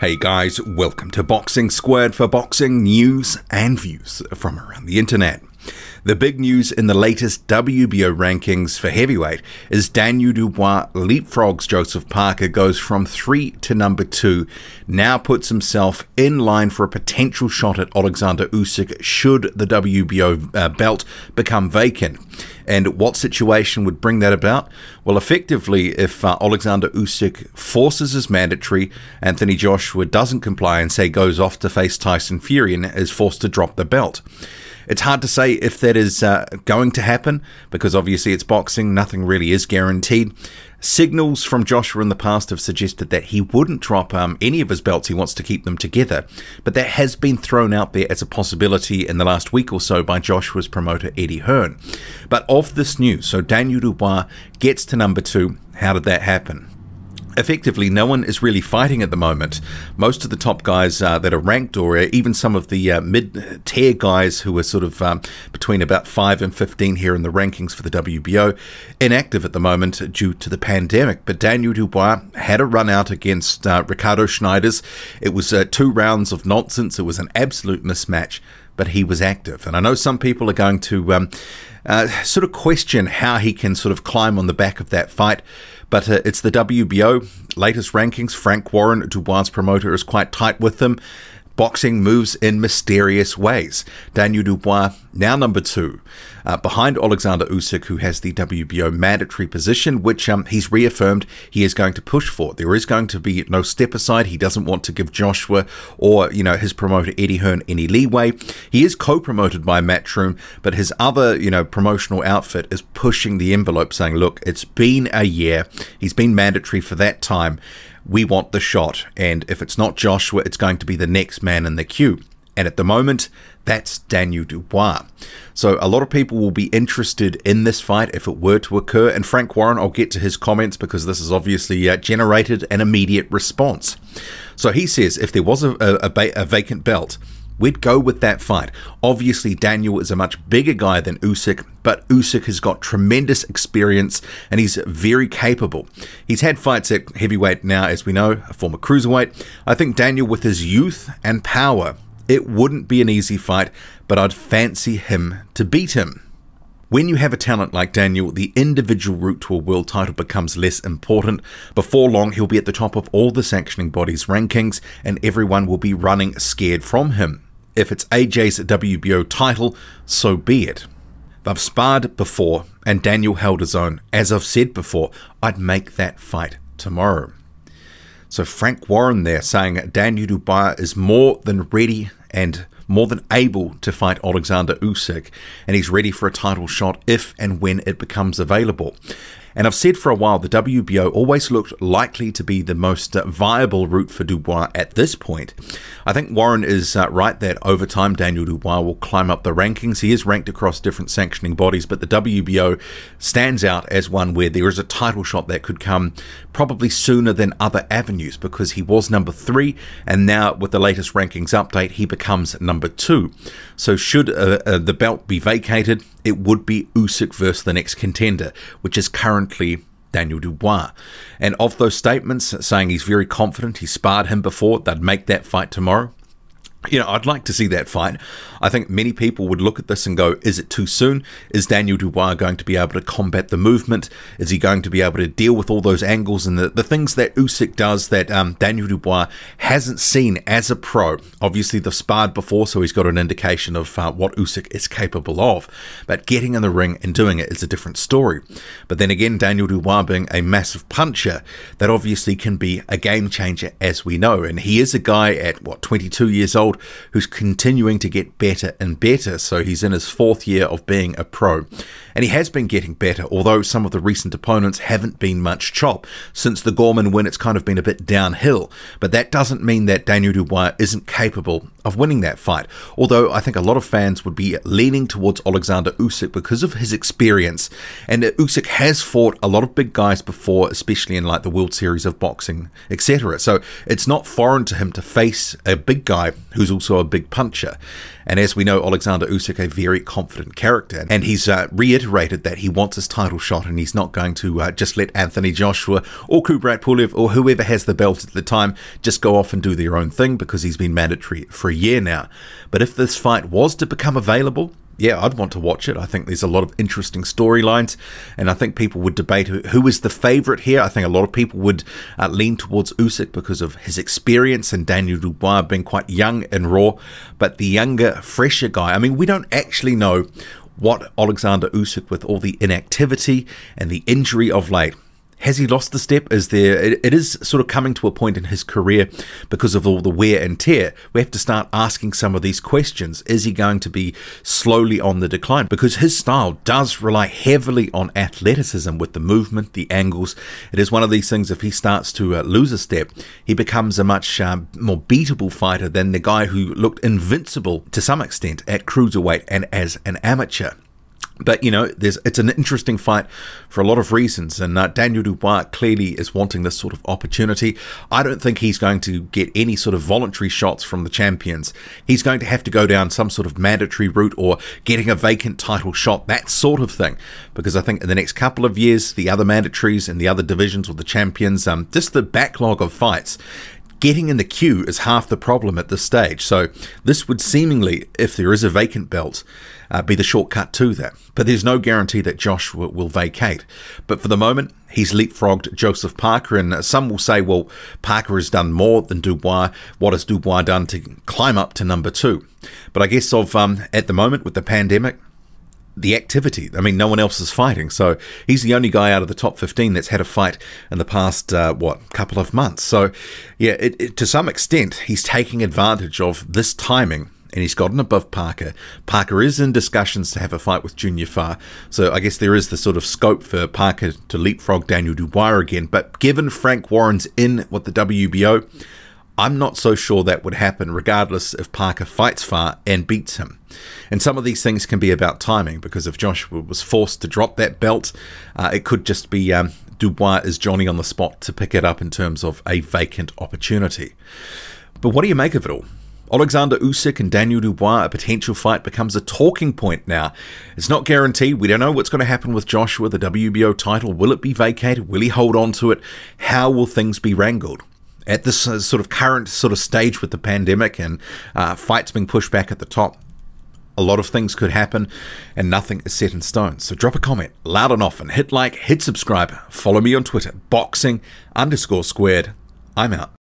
Hey guys, welcome to Boxing Squared for boxing news and views from around the internet. The big news in the latest WBO rankings for heavyweight is Daniel Dubois leapfrogs Joseph Parker, goes from 3 to number 2, now puts himself in line for a potential shot at Oleksandr Usyk should the WBO belt become vacant. And what situation would bring that about? Well, effectively, if Oleksandr Usyk forces his mandatory, Anthony Joshua doesn't comply and, say, goes off to face Tyson Fury and is forced to drop the belt. It's hard to say if that is going to happen, because obviously it's boxing, nothing really is guaranteed. Signals from Joshua in the past have suggested that he wouldn't drop any of his belts, he wants to keep them together, but that has been thrown out there as a possibility in the last week or so by Joshua's promoter Eddie Hearn. But of this news, so Daniel Dubois gets to number 2, how did that happen? Effectively, no one is really fighting at the moment. Most of the top guys that are ranked, or even some of the mid-tier guys who are sort of between about 5 and 15 here in the rankings for the WBO, inactive at the moment due to the pandemic. But Daniel Dubois had a run out against Riccardo Schneiders. It was 2 rounds of nonsense. It was an absolute mismatch, but he was active. And I know some people are going to sort of question how he can sort of climb on the back of that fight, but it's the WBO latest rankings. Frank Warren, Dubois' promoter, is quite tight with them. Boxing moves in mysterious ways. Daniel Dubois now number 2, behind Oleksandr Usyk, who has the WBO mandatory position, which he's reaffirmed he is going to push for. There is going to be no step aside. He doesn't want to give Joshua or, you know, his promoter Eddie Hearn any leeway. He is co-promoted by Matchroom, but his other, you know, promotional outfit is pushing the envelope, saying, look, it's been a year. He's been mandatory for that time. We want the shot, and if it's not Joshua, it's going to be the next man in the queue. And at the moment, that's Daniel Dubois. So a lot of people will be interested in this fight if it were to occur. And Frank Warren, I'll get to his comments because this has obviously generated an immediate response. So he says if there was a vacant belt, we'd go with that fight. Obviously, Daniel is a much bigger guy than Usyk, but Usyk has got tremendous experience and he's very capable. He's had fights at heavyweight now, as we know, a former cruiserweight. I think Daniel, with his youth and power, it wouldn't be an easy fight, but I'd fancy him to beat him. When you have a talent like Daniel, the individual route to a world title becomes less important. Before long, he'll be at the top of all the sanctioning bodies' rankings, and everyone will be running scared from him. If it's AJ's WBO title, so be it. They've sparred before, and Daniel held his own. As I've said before, I'd make that fight tomorrow. So Frank Warren there saying Daniel Dubois is more than ready and more than able to fight Oleksandr Usyk, and he's ready for a title shot if and when it becomes available. And I've said for a while the WBO always looked likely to be the most viable route for Dubois at this point. I think Warren is right that over time Daniel Dubois will climb up the rankings. He is ranked across different sanctioning bodies, but the WBO stands out as one where there is a title shot that could come probably sooner than other avenues, because he was number 3, and now with the latest rankings update he becomes number 2. So should the belt be vacated, it would be Usyk versus the next contender, which is currently Daniel Dubois. And of those statements, saying he's very confident, he sparred him before, they'd make that fight tomorrow. You know, I'd like to see that fight. I think many people would look at this and go, is it too soon? Is Daniel Dubois going to be able to combat the movement? Is he going to be able to deal with all those angles and the things that Usyk does that Daniel Dubois hasn't seen as a pro? Obviously, they've sparred before, so he's got an indication of what Usyk is capable of. But getting in the ring and doing it is a different story. But then again, Daniel Dubois being a massive puncher, that obviously can be a game changer, as we know. And he is a guy at, what, 22 years old, who's continuing to get better and better. So he's in his 4th year of being a pro, and he has been getting better, although some of the recent opponents haven't been much chop. Since the Gorman win, it's kind of been a bit downhill, but that doesn't mean that Daniel Dubois isn't capable of winning that fight, although I think a lot of fans would be leaning towards Oleksandr Usyk because of his experience. And Usyk has fought a lot of big guys before, especially in like the World Series of Boxing, etc. So it's not foreign to him to face a big guy who who's also a big puncher. And as we know, Oleksandr Usyk, a very confident character, and he's reiterated that he wants his title shot and he's not going to just let Anthony Joshua or Kubrat Pulev or whoever has the belt at the time just go off and do their own thing, because he's been mandatory for a year now. But if this fight was to become available, yeah, I'd want to watch it. I think there's a lot of interesting storylines, and I think people would debate who is the favorite here. I think a lot of people would lean towards Usyk because of his experience and Daniel Dubois being quite young and raw. But the younger, fresher guy, I mean, we don't actually know what Oleksandr Usyk, with all the inactivity and the injury of late, has he lost the step? Is there? It is sort of coming to a point in his career because of all the wear and tear. We have to start asking some of these questions. Is he going to be slowly on the decline? Because his style does rely heavily on athleticism with the movement, the angles. It is one of these things, if he starts to lose a step, he becomes a much more beatable fighter than the guy who looked invincible to some extent at cruiserweight and as an amateur. But, you know, it's an interesting fight for a lot of reasons, and Daniel Dubois clearly is wanting this sort of opportunity. I don't think he's going to get any sort of voluntary shots from the champions. He's going to have to go down some sort of mandatory route or getting a vacant title shot, that sort of thing, because I think in the next couple of years, the other mandatories and the other divisions or the champions, just the backlog of fights, getting in the queue is half the problem at this stage. So this would seemingly, if there is a vacant belt, be the shortcut to that. But there's no guarantee that Joshua will vacate. But for the moment, he's leapfrogged Joseph Parker, and some will say, well, Parker has done more than Dubois. What has Dubois done to climb up to number 2? But I guess at the moment with the pandemic, the activity, I mean, no one else is fighting, so he's the only guy out of the top 15 that's had a fight in the past couple of months. So yeah, to some extent he's taking advantage of this timing, and he's gotten above Parker. Parker is in discussions to have a fight with Junior Farr, so I guess there is the sort of scope for Parker to leapfrog Daniel Dubois again. But given Frank Warren's in with the WBO, I'm not so sure that would happen, regardless if Parker fights Farr and beats him. And some of these things can be about timing, because if Joshua was forced to drop that belt, it could just be Dubois is Johnny on the spot to pick it up in terms of a vacant opportunity. But what do you make of it all? Oleksandr Usyk and Daniel Dubois, a potential fight, becomes a talking point now. It's not guaranteed. We don't know what's going to happen with Joshua, the WBO title. Will it be vacated? Will he hold on to it? How will things be wrangled? At this sort of current sort of stage with the pandemic and fights being pushed back at the top, a lot of things could happen and nothing is set in stone. So drop a comment loud and often, hit like, hit subscribe, follow me on Twitter, boxing_squared. I'm out.